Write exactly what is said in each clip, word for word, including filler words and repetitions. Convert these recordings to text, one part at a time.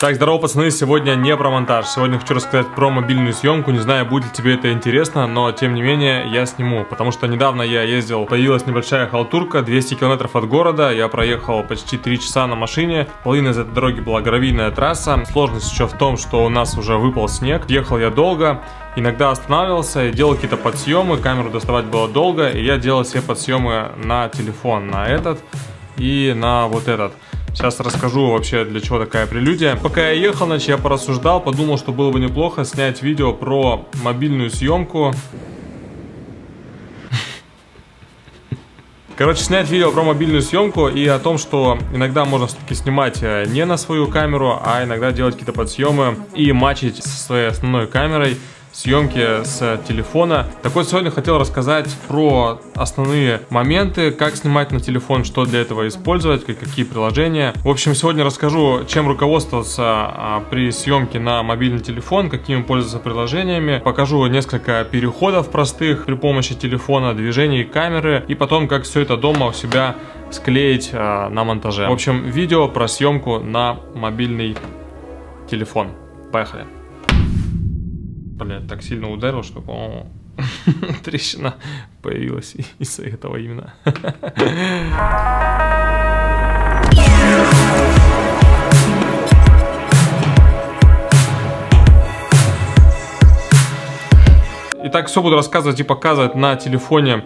Так, здорово, пацаны, сегодня не про монтаж, сегодня хочу рассказать про мобильную съемку, не знаю, будет ли тебе это интересно, но тем не менее я сниму, потому что недавно я ездил, появилась небольшая халтурка, двести километров от города, я проехал почти три часа на машине, половина из этой дороги была гравийная трасса, сложность еще в том, что у нас уже выпал снег, ехал я долго, иногда останавливался и делал какие-то подсъемы, камеру доставать было долго, и я делал все подсъемы на телефон, на этот и на вот этот. Сейчас расскажу вообще, для чего такая прелюдия. Пока я ехал, значит, я порассуждал, подумал, что было бы неплохо снять видео про мобильную съемку. Короче, снять видео про мобильную съемку и о том, что иногда можно все-таки снимать не на свою камеру, а иногда делать какие-то подсъемы и матчить со своей основной камерой съемки с телефона. Так вот, сегодня хотел рассказать про основные моменты, как снимать на телефон, что для этого использовать, какие приложения. В общем, сегодня расскажу, чем руководствоваться при съемке на мобильный телефон, какими пользоваться приложениями. Покажу несколько переходов простых при помощи телефона, движений камеры, и потом, как все это дома у себя склеить на монтаже. В общем, видео про съемку на мобильный телефон. Поехали. Блядь, так сильно ударил, что, по-моему, трещина появилась из-за этого именно. Итак, все буду рассказывать и показывать на телефоне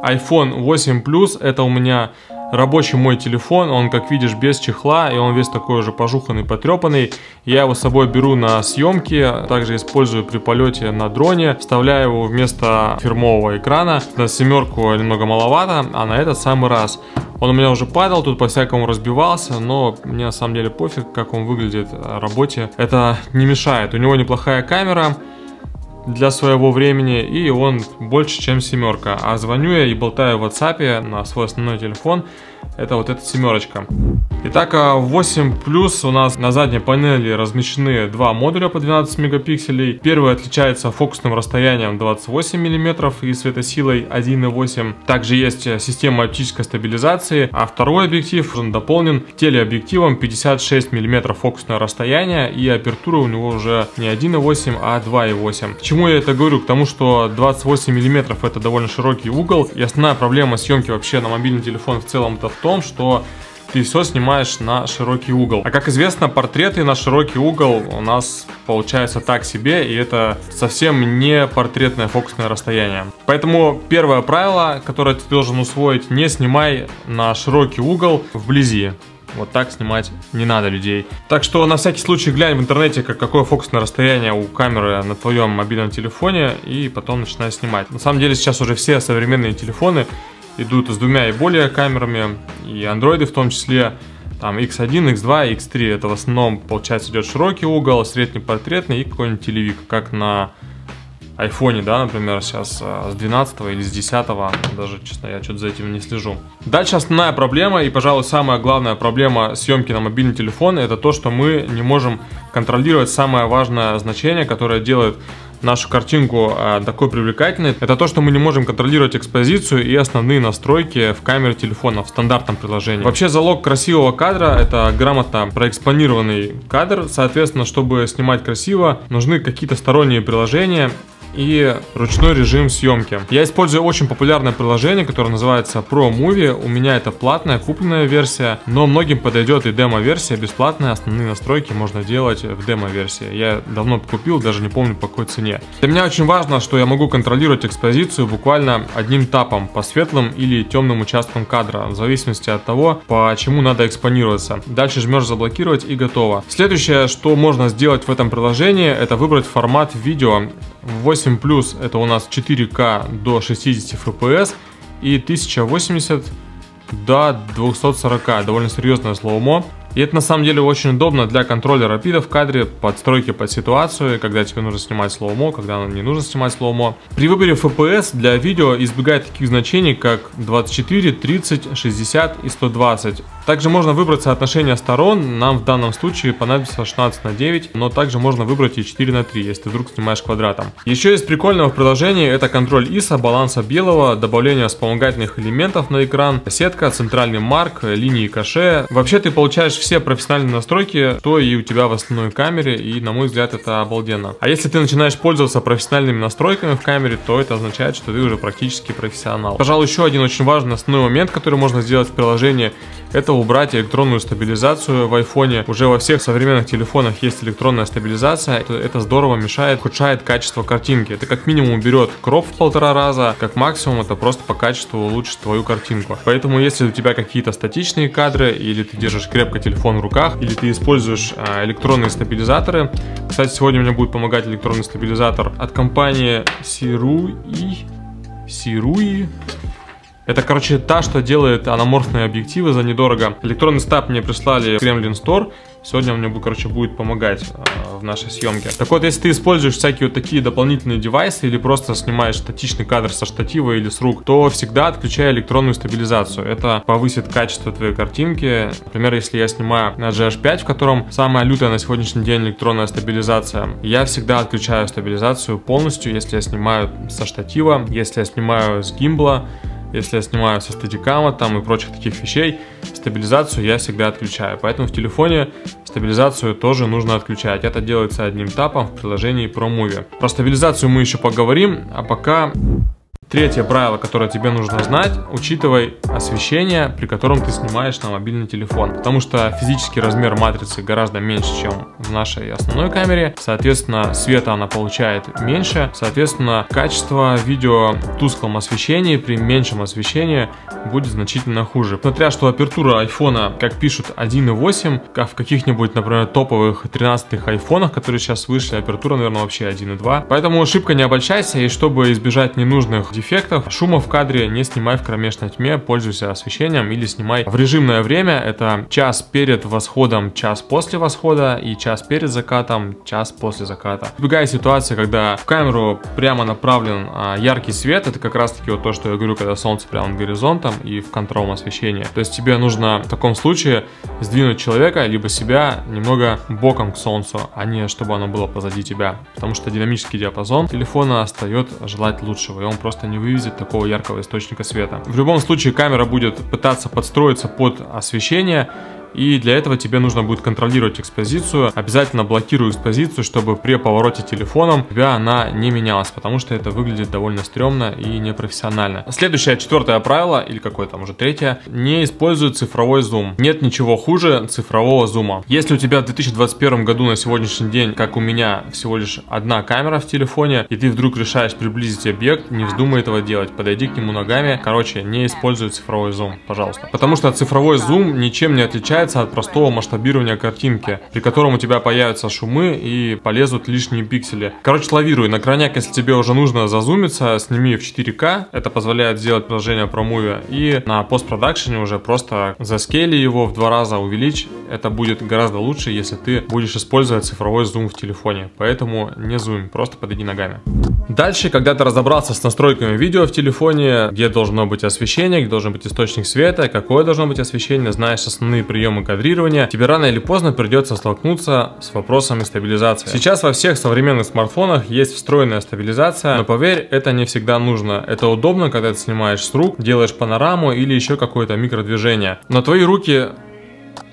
айфон восемь плюс. Это у меня рабочий мой телефон, он, как видишь, без чехла, и он весь такой уже пожуханный, потрепанный. Я его с собой беру на съемки, также использую при полете на дроне, вставляю его вместо фирмового экрана. На семерку немного маловато, а на этот самый раз. Он у меня уже падал, тут по-всякому разбивался, но мне на самом деле пофиг, как он выглядит в работе. Это не мешает, у него неплохая камера для своего времени, и он больше, чем семерка. А звоню я и болтаю в WhatsApp на свой основной телефон, это вот эта семерочка. Итак, восемь плюс у нас на задней панели размещены два модуля по двенадцать мегапикселей. Первый отличается фокусным расстоянием двадцать восемь миллиметров и светосилой один и восемь. Также есть система оптической стабилизации, а второй объектив, он дополнен телеобъективом пятьдесят шесть миллиметров фокусное расстояние, и апертура у него уже не один и восемь, а два и восемь. К чему я это говорю? К тому, что двадцать восемь миллиметров это довольно широкий угол, и основная проблема съемки вообще на мобильный телефон в целом-то в том, что ты все снимаешь на широкий угол. А как известно, портреты на широкий угол у нас получаются так себе, и это совсем не портретное фокусное расстояние. Поэтому первое правило, которое ты должен усвоить, не снимай на широкий угол вблизи. Вот так снимать не надо людей. Так что на всякий случай глянь в интернете, как, какое фокусное расстояние у камеры на твоем мобильном телефоне, и потом начинай снимать. На самом деле сейчас уже все современные телефоны идут с двумя и более камерами, и андроиды в том числе, там икс один, икс два, икс три. Это в основном, получается, идет широкий угол, средний портретный и какой-нибудь телевик, как на айфоне, да, например, сейчас с двенадцатого или с десятого, даже, честно, я что-то за этим не слежу. Дальше основная проблема, и, пожалуй, самая главная проблема съемки на мобильный телефон, это то, что мы не можем контролировать самое важное значение, которое делает нашу картинку такой привлекательной. Это то, что мы не можем контролировать экспозицию и основные настройки в камере телефона в стандартном приложении. Вообще, залог красивого кадра — это грамотно проэкспонированный кадр. Соответственно, чтобы снимать красиво, нужны какие-то сторонние приложения и ручной режим съемки. Я использую очень популярное приложение, которое называется Pro Movie. У меня это платная, купленная версия, но многим подойдет и демо-версия, бесплатная. Основные настройки можно делать в демо-версии. Я давно купил, даже не помню, по какой цене. Для меня очень важно, что я могу контролировать экспозицию буквально одним тапом по светлым или темным участкам кадра, в зависимости от того, по чему надо экспонироваться. Дальше жмешь «Заблокировать» и готово. Следующее, что можно сделать в этом приложении, это выбрать формат видео. восемь плюс это у нас четыре ка до шестидесяти эф пи эс и тысяча восемьдесят до двухсот сорока, довольно серьезное слоумо. И это на самом деле очень удобно для контроля рапида в кадре, подстройки под ситуацию, когда тебе нужно снимать слоумо, когда не нужно снимать слоумо. При выборе эф пи эс для видео избегай таких значений, как двадцать четыре, тридцать, шестьдесят и сто двадцать. Также можно выбрать соотношение сторон, нам в данном случае понадобится шестнадцать на девять, но также можно выбрать и четыре на три, если ты вдруг снимаешь квадратом. Еще из прикольного в приложении это контроль ай эс о, баланса белого, добавление вспомогательных элементов на экран, сетка, центральный марк, линии каше. Вообще ты получаешь все все профессиональные настройки, то и у тебя в основной камере, и, на мой взгляд, это обалденно. А если ты начинаешь пользоваться профессиональными настройками в камере, то это означает, что ты уже практически профессионал. Пожалуй, еще один очень важный основной момент, который можно сделать в приложении, это убрать электронную стабилизацию в айфоне. Уже во всех современных телефонах есть электронная стабилизация, это здорово мешает, ухудшает качество картинки. Это как минимум уберет кроп в полтора раза, как максимум это просто по качеству улучшит твою картинку. Поэтому если у тебя какие-то статичные кадры, или ты держишь крепко телефон в руках, или ты используешь электронные стабилизаторы, кстати, сегодня мне будет помогать электронный стабилизатор от компании Sirui, Sirui. Это, короче, та, что делает аноморфные объективы за недорого. Электронный стаб мне прислали в Kremlin Store. Сегодня он мне, короче, будет помогать э, в нашей съемке. Так вот, если ты используешь всякие вот такие дополнительные девайсы или просто снимаешь статичный кадр со штатива или с рук, то всегда отключай электронную стабилизацию. Это повысит качество твоей картинки. Например, если я снимаю на джи эйч пять, в котором самая лютая на сегодняшний день электронная стабилизация, я всегда отключаю стабилизацию полностью, если я снимаю со штатива, если я снимаю с гимбла, если я снимаю со стедикама там и прочих таких вещей, стабилизацию я всегда отключаю. Поэтому в телефоне стабилизацию тоже нужно отключать. Это делается одним тапом в приложении Pro Movie. Про стабилизацию мы еще поговорим, а пока... Третье правило, которое тебе нужно знать, учитывай освещение, при котором ты снимаешь на мобильный телефон. Потому что физический размер матрицы гораздо меньше, чем в нашей основной камере. Соответственно, света она получает меньше. Соответственно, качество видео в тусклом освещении, при меньшем освещении будет значительно хуже. Смотря что апертура айфона, как пишут, один и восемь, как в каких-нибудь, например, топовых тринадцатых айфонах, которые сейчас вышли, апертура, наверное, вообще один и два. Поэтому шибко не обольщайся, и чтобы избежать ненужных дефектов, шума в кадре не снимай в кромешной тьме, пользуйся освещением или снимай в режимное время, это час перед восходом, час после восхода и час перед закатом, час после заката. Избегай ситуации, когда в камеру прямо направлен а, яркий свет, это как раз таки вот то, что я говорю, когда солнце прямо над горизонтом и в контровом освещении. То есть тебе нужно в таком случае сдвинуть человека, либо себя немного боком к солнцу, а не чтобы оно было позади тебя, потому что динамический диапазон телефона остается желать лучшего, и он просто не вывезет такого яркого источника света. В любом случае камера будет пытаться подстроиться под освещение, и для этого тебе нужно будет контролировать экспозицию. Обязательно блокируй экспозицию, чтобы при повороте телефоном у тебя она не менялась, потому что это выглядит довольно стрёмно и непрофессионально. Следующее, четвертое правило, или какое там уже третье, не используй цифровой зум. Нет ничего хуже цифрового зума. Если у тебя в две тысячи двадцать первом году на сегодняшний день, как у меня, всего лишь одна камера в телефоне, и ты вдруг решаешь приблизить объект, не вздумай этого делать, подойди к нему ногами. Короче, не используй цифровой зум, пожалуйста. Потому что цифровой зум ничем не отличается от простого масштабирования картинки, при котором у тебя появятся шумы и полезут лишние пиксели. Короче, лавируй на крайняк, если тебе уже нужно зазумиться, сними в четыре ка, это позволяет сделать приложение Pro Movie, и на постпродакшене уже просто заскейли его в два раза, увеличь, это будет гораздо лучше, если ты будешь использовать цифровой зум в телефоне, поэтому не зум, просто подойди ногами. Дальше, когда ты разобрался с настройками видео в телефоне, где должно быть освещение, где должен быть источник света, какое должно быть освещение, знаешь основные приемы кадрирования, тебе рано или поздно придется столкнуться с вопросами стабилизации. Сейчас во всех современных смартфонах есть встроенная стабилизация, но поверь, это не всегда нужно. Это удобно, когда ты снимаешь с рук, делаешь панораму или еще какое-то микродвижение. Но твои руки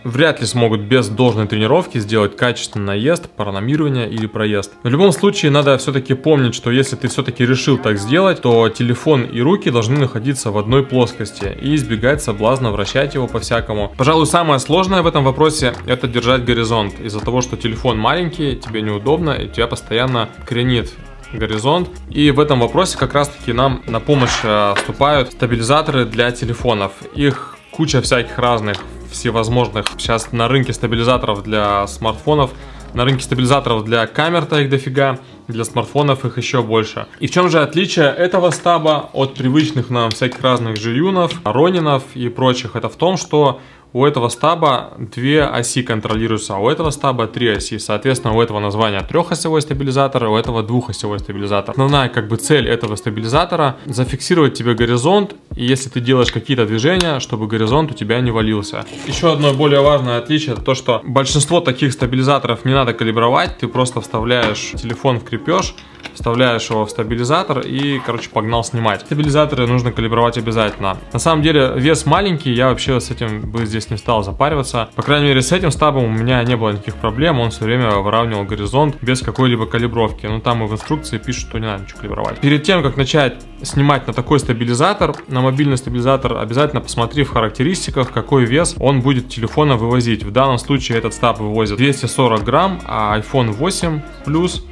вряд ли смогут без должной тренировки сделать качественный наезд, панорамирование или проезд. В любом случае надо все-таки помнить, что если ты все-таки решил так сделать, то телефон и руки должны находиться в одной плоскости и избегать соблазна вращать его по-всякому. Пожалуй, самое сложное в этом вопросе это держать горизонт. Из-за того, что телефон маленький, тебе неудобно и тебя постоянно кренит горизонт, и в этом вопросе как раз таки нам на помощь вступают стабилизаторы для телефонов. Их куча всяких разных, всевозможных. Сейчас на рынке стабилизаторов для смартфонов, на рынке стабилизаторов для камер-то их дофига, для смартфонов их еще больше. И в чем же отличие этого стаба от привычных нам всяких разных Жиюнов, Ронинов и прочих? Это в том, что у этого стаба две оси контролируются, а у этого стаба три оси. Соответственно, у этого названия трехосевой стабилизатор, у этого двухосевой стабилизатор. Основная как бы цель этого стабилизатора – зафиксировать тебе горизонт, и если ты делаешь какие-то движения, чтобы горизонт у тебя не валился. Еще одно более важное отличие – это то, что большинство таких стабилизаторов не надо калибровать, ты просто вставляешь телефон в крепеж, вставляешь его в стабилизатор и, короче, погнал снимать. Стабилизаторы нужно калибровать обязательно. На самом деле вес маленький, я вообще с этим бы здесь не стал запариваться. По крайней мере, с этим стабом у меня не было никаких проблем, он все время выравнивал горизонт без какой-либо калибровки. Но там и в инструкции пишут, что не надо ничего калибровать. Перед тем, как начать снимать на такой стабилизатор, на мобильный стабилизатор, обязательно посмотри в характеристиках, какой вес он будет телефона вывозить. В данном случае этот стаб вывозит двести сорок грамм, а iPhone восемь плюс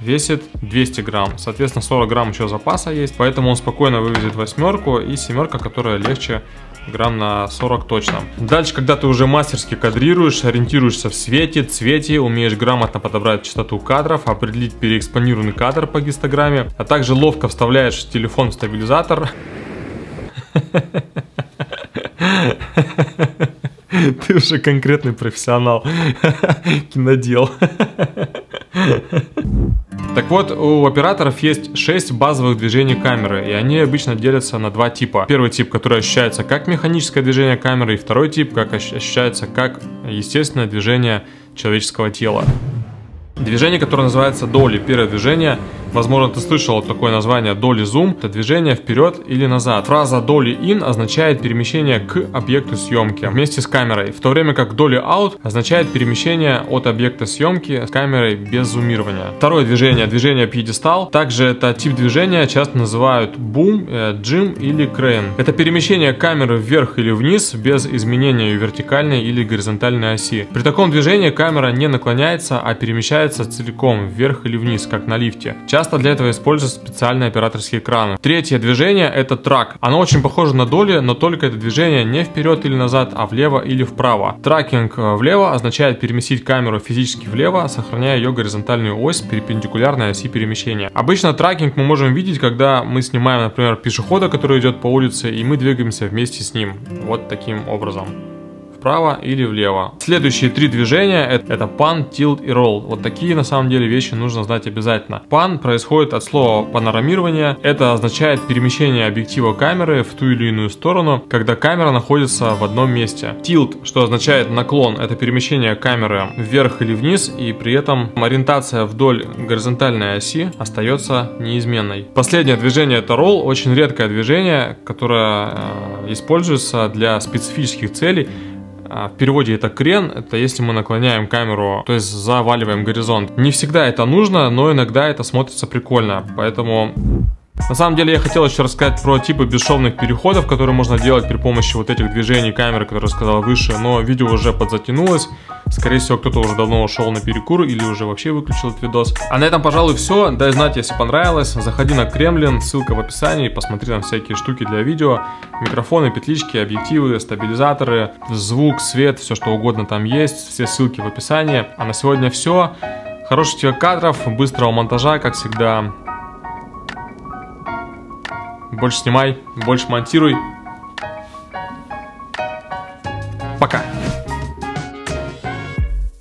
весит двести грамм, соответственно сорок грамм еще запаса есть, поэтому он спокойно вывезет восьмерку и семерка, которая легче грамм на сорок точно. Дальше, когда ты уже мастерски кадрируешь, ориентируешься в свете, цвете, умеешь грамотно подобрать частоту кадров, определить переэкспонированный кадр по гистограмме, а также ловко вставляешь телефон в стабилизатор. Ты уже конкретный профессионал, кинодел. Так вот, у операторов есть шесть базовых движений камеры, и они обычно делятся на два типа. Первый тип, который ощущается как механическое движение камеры, и второй тип, как ощущается как естественное движение человеческого тела. Движение, которое называется доли. Первое движение, возможно, ты слышал такое название доли зум, это движение вперед или назад. Фраза доли ин означает перемещение к объекту съемки вместе с камерой, в то время как доли аут означает перемещение от объекта съемки с камерой без зумирования. Второе движение, движение пьедестал, также это тип движения, часто называют бум, джим или крейн. Это перемещение камеры вверх или вниз без изменения вертикальной или горизонтальной оси. При таком движении камера не наклоняется, а перемещается целиком вверх или вниз, как на лифте. Часто для этого используются специальные операторские экраны. Третье движение — это трак. Оно очень похоже на доли, но только это движение не вперед или назад, а влево или вправо. Тракинг влево означает переместить камеру физически влево, сохраняя ее горизонтальную ось перпендикулярной оси перемещения. Обычно тракинг мы можем видеть, когда мы снимаем, например, пешехода, который идет по улице, и мы двигаемся вместе с ним. Вот таким образом. Вправо или влево. Следующие три движения — это pan, tilt и roll. Вот такие на самом деле вещи нужно знать обязательно. Pan происходит от слова панорамирование. Это означает перемещение объектива камеры в ту или иную сторону, когда камера находится в одном месте. Tilt, что означает наклон, это перемещение камеры вверх или вниз, и при этом ориентация вдоль горизонтальной оси остается неизменной. Последнее движение — это roll, очень редкое движение, которое э, используется для специфических целей. В переводе это крен, это если мы наклоняем камеру, то есть заваливаем горизонт. Не всегда это нужно, но иногда это смотрится прикольно, поэтому... На самом деле я хотел еще рассказать про типы бесшовных переходов, которые можно делать при помощи вот этих движений камеры, которые я сказал выше, но видео уже подзатянулось. Скорее всего, кто-то уже давно ушел на перекур или уже вообще выключил этот видос. А на этом, пожалуй, все. Дай знать, если понравилось. Заходи на Кремлин, ссылка в описании, посмотри там всякие штуки для видео. Микрофоны, петлички, объективы, стабилизаторы, звук, свет, все что угодно там есть. Все ссылки в описании. А на сегодня все. Хороших тебе кадров, быстрого монтажа, как всегда. Больше снимай, больше монтируй.